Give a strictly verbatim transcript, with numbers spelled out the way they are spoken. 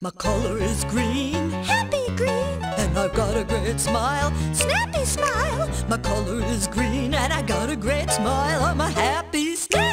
My collar is green, happy green, and I've got a great smile, snappy smile. My collar is green and I got a great smile. I'm a happy snappy.